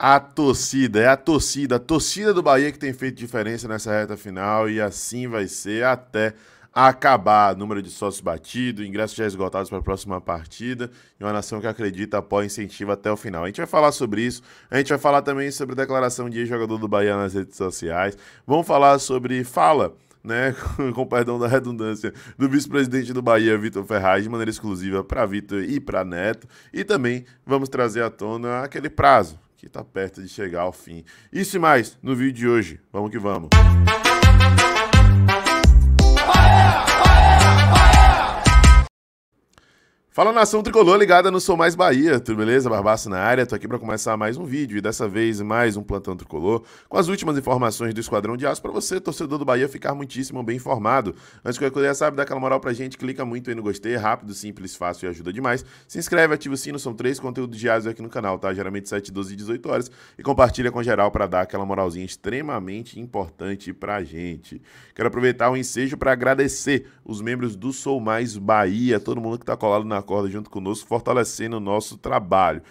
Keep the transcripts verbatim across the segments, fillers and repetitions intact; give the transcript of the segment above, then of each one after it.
A torcida, é a torcida, a torcida do Bahia que tem feito diferença nessa reta final e assim vai ser até acabar. Número de sócios batido, ingressos já esgotados para a próxima partida e uma nação que acredita, apoia e incentiva até o final. A gente vai falar sobre isso, a gente vai falar também sobre a declaração de ex-jogador do Bahia nas redes sociais, vamos falar sobre fala, né, com perdão da redundância, do vice-presidente do Bahia, Vitor Ferraz, de maneira exclusiva para Vitor e para Neto, e também vamos trazer à tona aquele prazo que está perto de chegar ao fim. Isso e mais no vídeo de hoje. Vamos que vamos. Fala, nação tricolor ligada no Sou Mais Bahia, tudo beleza? Barbaço na área, tô aqui para começar mais um vídeo e dessa vez mais um plantão tricolor com as últimas informações do Esquadrão de Aço para você, torcedor do Bahia, ficar muitíssimo bem informado. Antes que eu coisa, sabe, dá aquela moral pra gente, clica muito aí no gostei, rápido, simples, fácil e ajuda demais. Se inscreve, ativa o sino, são três conteúdos diários aqui no canal, tá? Geralmente sete, doze e dezoito horas e compartilha com geral para dar aquela moralzinha extremamente importante pra gente. Quero aproveitar o ensejo para agradecer os membros do Sou Mais Bahia, todo mundo que tá colado na corda junto conosco, fortalecendo o nosso trabalho.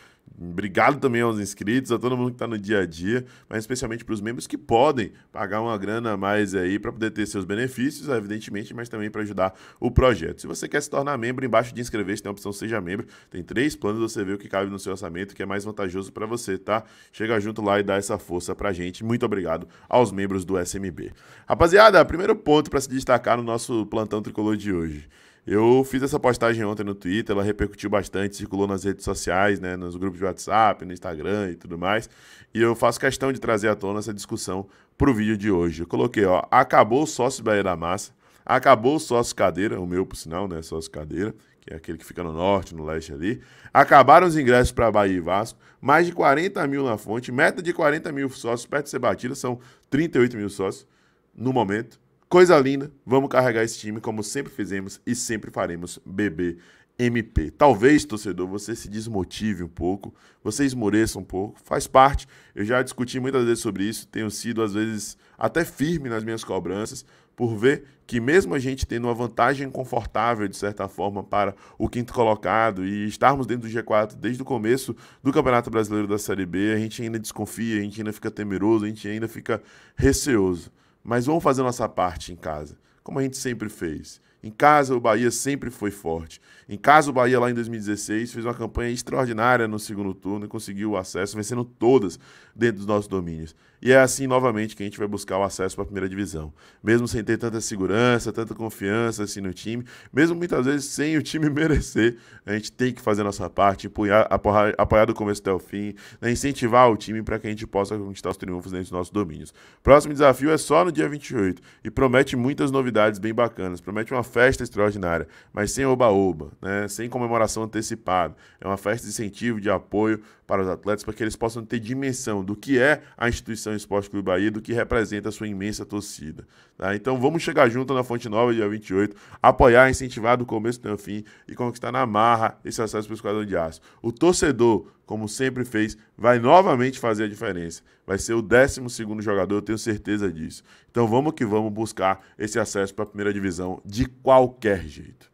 Obrigado também aos inscritos, a todo mundo que está no dia a dia, mas especialmente para os membros que podem pagar uma grana a mais aí para poder ter seus benefícios, evidentemente, mas também para ajudar o projeto. Se você quer se tornar membro, embaixo de inscrever-se tem a opção Seja Membro, tem três planos, você vê o que cabe no seu orçamento, que é mais vantajoso para você, tá? Chega junto lá e dá essa força para a gente. Muito obrigado aos membros do S M B. Rapaziada, primeiro ponto para se destacar no nosso plantão tricolor de hoje. Eu fiz essa postagem ontem no Twitter, ela repercutiu bastante, circulou nas redes sociais, né, nos grupos de WhatsApp, no Instagram e tudo mais. E eu faço questão de trazer à tona essa discussão pro vídeo de hoje. Eu coloquei, ó, acabou o sócio Bahia da Massa, acabou o sócio cadeira, o meu por sinal, né, sócio cadeira, que é aquele que fica no norte, no leste ali. Acabaram os ingressos para Bahia e Vasco, mais de quarenta mil na fonte, meta de quarenta mil sócios, perto de ser batida, são trinta e oito mil sócios no momento. Coisa linda, vamos carregar esse time como sempre fizemos e sempre faremos, B B M P. Talvez, torcedor, você se desmotive um pouco, você esmoreça um pouco, faz parte. Eu já discuti muitas vezes sobre isso, tenho sido às vezes até firme nas minhas cobranças, por ver que mesmo a gente tendo uma vantagem confortável, de certa forma, para o quinto colocado e estarmos dentro do G quatro desde o começo do Campeonato Brasileiro da Série B, a gente ainda desconfia, a gente ainda fica temeroso, a gente ainda fica receoso. Mas vamos fazer nossa parte em casa, como a gente sempre fez. Em casa, o Bahia sempre foi forte. Em casa, o Bahia, lá em dois mil e dezesseis, fez uma campanha extraordinária no segundo turno e conseguiu o acesso, vencendo todas dentro dos nossos domínios. E é assim, novamente, que a gente vai buscar o acesso para a primeira divisão. Mesmo sem ter tanta segurança, tanta confiança assim no time, mesmo muitas vezes sem o time merecer, a gente tem que fazer a nossa parte, apoiar, apoiar, apoiar do começo até o fim, né? Incentivar o time para que a gente possa conquistar os triunfos dentro dos nossos domínios. Próximo desafio é só no dia vinte e oito e promete muitas novidades bem bacanas. Promete uma festa extraordinária, mas sem oba-oba, né? Sem comemoração antecipada. É uma festa de incentivo, de apoio para os atletas, para que eles possam ter dimensão do que é a instituição Esporte Clube Bahia, do que representa a sua imensa torcida. Tá? Então vamos chegar junto na Fonte Nova, dia vinte e oito, apoiar, incentivar do começo até o fim e conquistar na marra esse acesso para o Esquadrão de Aço. O torcedor, como sempre fez, vai novamente fazer a diferença. Vai ser o décimo segundo jogador, eu tenho certeza disso. Então vamos que vamos buscar esse acesso para a primeira divisão de qualquer jeito.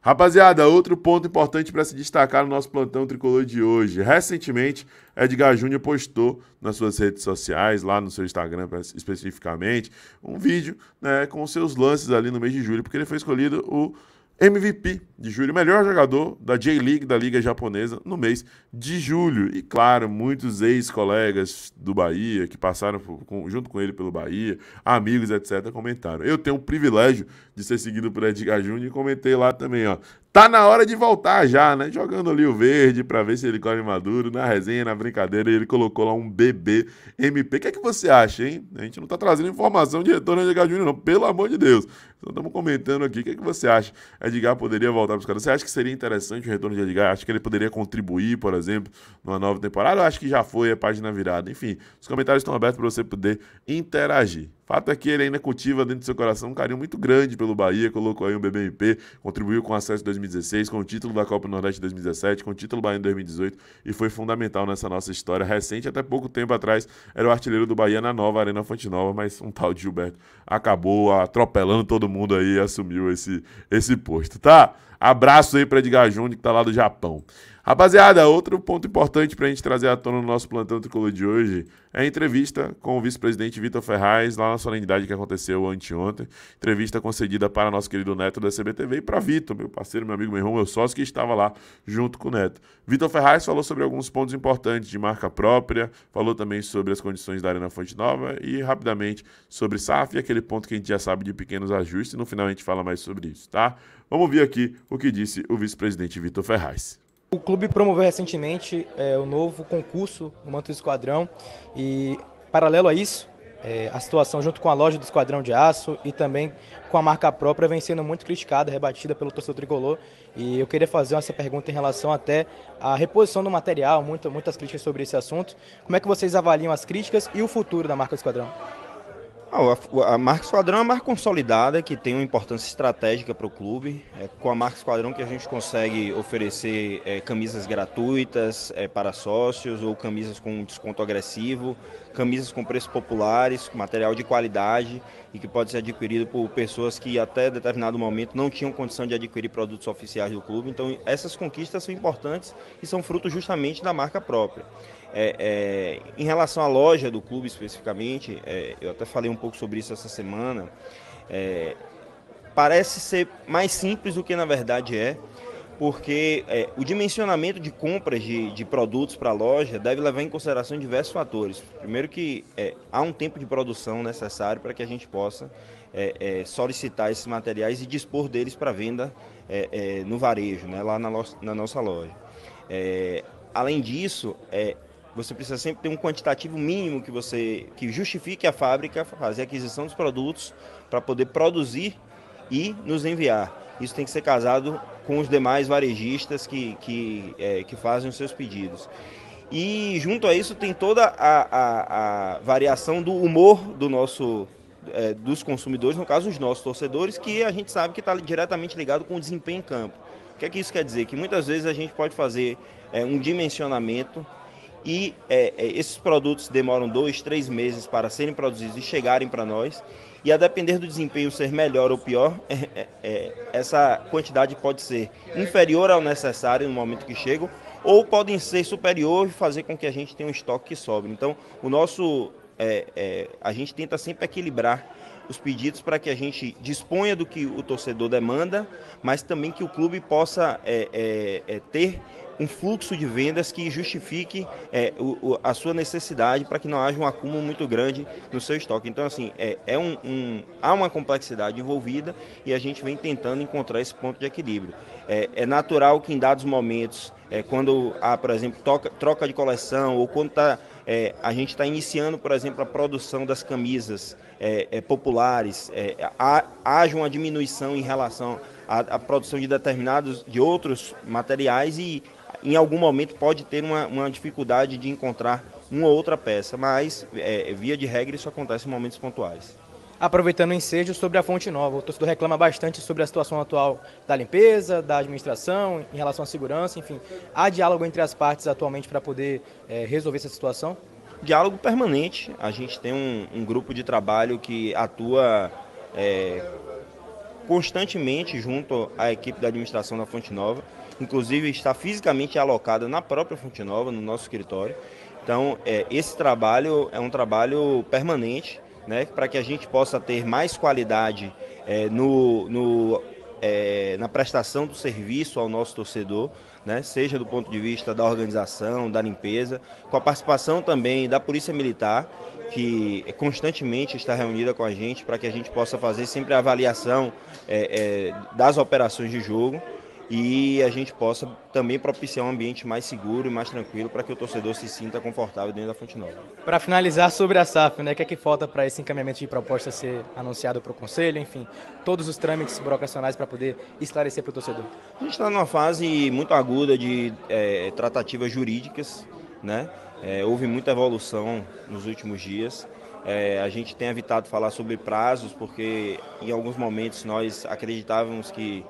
Rapaziada, outro ponto importante para se destacar no nosso plantão tricolor de hoje. Recentemente, Edgar Júnior postou nas suas redes sociais, lá no seu Instagram especificamente, um vídeo, né, com os seus lances ali no mês de julho, porque ele foi escolhido o M V P de julho, melhor jogador da J-League, da Liga Japonesa, no mês de julho. E claro, muitos ex-colegas do Bahia, que passaram junto com ele pelo Bahia, amigos, etcétera, comentaram. Eu tenho o privilégio de ser seguido por Edgar Júnior e comentei lá também, ó. Tá na hora de voltar já, né? Jogando ali o verde pra ver se ele corre maduro, na resenha, na brincadeira, e ele colocou lá um B B M P. O que é que você acha, hein? A gente não tá trazendo informação de retorno de Edgar Júnior, não, pelo amor de Deus. Então estamos comentando aqui, o que é que você acha? Edgar poderia voltar pros caras? Você acha que seria interessante o retorno de Edgar? Acho que ele poderia contribuir, por exemplo, numa nova temporada? Eu acho que já foi a página virada. Enfim, os comentários estão abertos pra você poder interagir. Fato é que ele ainda cultiva dentro do seu coração um carinho muito grande pelo Bahia, colocou aí um B B M P, contribuiu com o acesso de dois mil e dezesseis, com o título da Copa do Nordeste de dois mil e dezessete, com o título Bahia em dois mil e dezoito e foi fundamental nessa nossa história recente. Até pouco tempo atrás era o artilheiro do Bahia na nova Arena Fonte Nova, mas um tal de Gilberto acabou atropelando todo mundo aí e assumiu esse, esse posto, tá? Abraço aí para Edgar Júnior que tá lá do Japão. Rapaziada, outro ponto importante para a gente trazer à tona no nosso Plantão Tricolor de hoje é a entrevista com o vice-presidente Vitor Ferraz, lá na solenidade que aconteceu anteontem. Entrevista concedida para nosso querido Neto da C B T V e para Vitor, meu parceiro, meu amigo, meu irmão, meu sócio, que estava lá junto com o Neto. Vitor Ferraz falou sobre alguns pontos importantes de marca própria, falou também sobre as condições da Arena Fonte Nova e, rapidamente, sobre S A F, aquele ponto que a gente já sabe de pequenos ajustes, e no final a gente fala mais sobre isso, tá? Vamos ouvir aqui o que disse o vice-presidente Vitor Ferraz. O clube promoveu recentemente é, o novo concurso no manto do Esquadrão e, paralelo a isso, é, a situação junto com a loja do Esquadrão de Aço e também com a marca própria vem sendo muito criticada, rebatida pelo torcedor tricolor. E eu queria fazer essa pergunta em relação até à reposição do material, muito, muitas críticas sobre esse assunto. Como é que vocês avaliam as críticas e o futuro da marca do Esquadrão? A, a marca Esquadrão é uma marca consolidada que tem uma importância estratégica para o clube. É com a marca Esquadrão que a gente consegue oferecer é, camisas gratuitas é, para sócios ou camisas com desconto agressivo, camisas com preços populares, material de qualidade e que pode ser adquirido por pessoas que até determinado momento não tinham condição de adquirir produtos oficiais do clube. Então essas conquistas são importantes e são fruto justamente da marca própria. É, é, em relação à loja do clube especificamente, é, eu até falei um pouco sobre isso essa semana, é, parece ser mais simples do que na verdade é, porque é, o dimensionamento de compras de, de produtos para a loja deve levar em consideração diversos fatores. Primeiro que é, há um tempo de produção necessário para que a gente possa é, é, solicitar esses materiais e dispor deles para venda é, é, no varejo, né, lá na, na nossa loja. É, além disso, é, você precisa sempre ter um quantitativo mínimo que, você, que justifique a fábrica fazer a aquisição dos produtos para poder produzir e nos enviar. Isso tem que ser casado com os demais varejistas que, que, é, que fazem os seus pedidos. E junto a isso tem toda a, a, a variação do humor do nosso, é, dos consumidores, no caso os nossos torcedores, que a gente sabe que está diretamente ligado com o desempenho em campo. O que é que isso quer dizer? Que muitas vezes a gente pode fazer é, um dimensionamento e é, esses produtos demoram dois, três meses para serem produzidos e chegarem para nós. E a depender do desempenho ser melhor ou pior, é, é, essa quantidade pode ser inferior ao necessário no momento que chegam, ou podem ser superior e fazer com que a gente tenha um estoque que sobe. Então, o nosso, é, é, a gente tenta sempre equilibrar os pedidos para que a gente disponha do que o torcedor demanda, mas também que o clube possa é, é, é, ter um fluxo de vendas que justifique é, o, o, a sua necessidade para que não haja um acúmulo muito grande no seu estoque. Então, assim, é, é um, um, há uma complexidade envolvida e a gente vem tentando encontrar esse ponto de equilíbrio. É, é natural que em dados momentos, é, quando há, por exemplo, troca, troca de coleção ou quando tá, é, a gente está iniciando, por exemplo, a produção das camisas é, é, populares, é, há, haja uma diminuição em relação à, à produção de determinados, de outros materiais e em algum momento pode ter uma, uma dificuldade de encontrar uma ou outra peça, mas é, via de regra isso acontece em momentos pontuais. Aproveitando o ensejo sobre a Fonte Nova, o torcedor reclama bastante sobre a situação atual da limpeza, da administração, em relação à segurança, enfim. Há diálogo entre as partes atualmente para poder é, resolver essa situação? Diálogo permanente. A gente tem um, um grupo de trabalho que atua é, constantemente junto à equipe da administração da Fonte Nova. Inclusive está fisicamente alocada na própria Fonte Nova, no nosso escritório. Então, é, esse trabalho é um trabalho permanente, né, para que a gente possa ter mais qualidade é, no, no, é, na prestação do serviço ao nosso torcedor, né, seja do ponto de vista da organização, da limpeza, com a participação também da Polícia Militar, que constantemente está reunida com a gente, para que a gente possa fazer sempre a avaliação é, é, das operações de jogo, e a gente possa também propiciar um ambiente mais seguro e mais tranquilo para que o torcedor se sinta confortável dentro da Fonte Nova. Para finalizar sobre a S A F, né, o que é que falta para esse encaminhamento de proposta ser anunciado para o Conselho, enfim, todos os trâmites burocracionais para poder esclarecer para o torcedor? A gente está numa fase muito aguda de é, tratativas jurídicas, né? É, houve muita evolução nos últimos dias. É, a gente tem evitado falar sobre prazos porque em alguns momentos nós acreditávamos que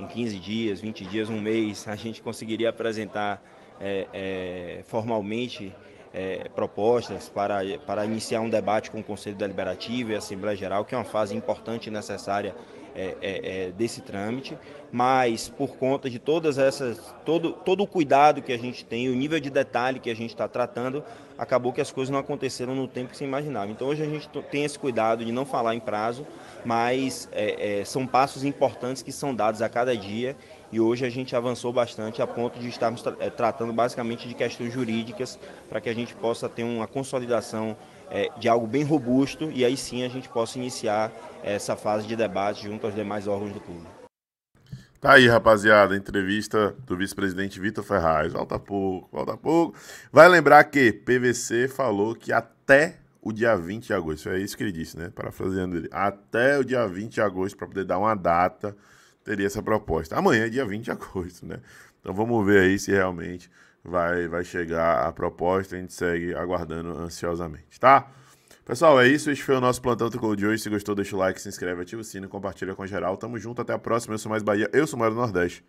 em quinze dias, vinte dias, um mês, a gente conseguiria apresentar é, é, formalmente é, propostas para, para iniciar um debate com o Conselho Deliberativo e a Assembleia Geral, que é uma fase importante e necessária é, é, é, desse trâmite, mas por conta de todas essas, todo, todo o cuidado que a gente tem, o nível de detalhe que a gente está tratando, acabou que as coisas não aconteceram no tempo que se imaginava. Então hoje a gente tem esse cuidado de não falar em prazo, mas é, é, são passos importantes que são dados a cada dia. E hoje a gente avançou bastante a ponto de estarmos tra- tratando basicamente de questões jurídicas para que a gente possa ter uma consolidação é, de algo bem robusto e aí sim a gente possa iniciar essa fase de debate junto aos demais órgãos do clube. Tá aí, rapaziada, entrevista do vice-presidente Vitor Ferraz. Volta pouco, volta pouco. Vai lembrar que P V C falou que até o dia vinte de agosto, é isso que ele disse, né? Parafraseando ele, até o dia vinte de agosto para poder dar uma data teria essa proposta. Amanhã é dia vinte de agosto, né? Então vamos ver aí se realmente vai, vai chegar a proposta. A gente segue aguardando ansiosamente, tá? Pessoal, é isso. Este foi o nosso Plantão Tricolor de hoje. Se gostou, deixa o like, se inscreve, ativa o sino, compartilha com geral. Tamo junto, até a próxima. Eu sou Mais Bahia, eu sou mais do Nordeste.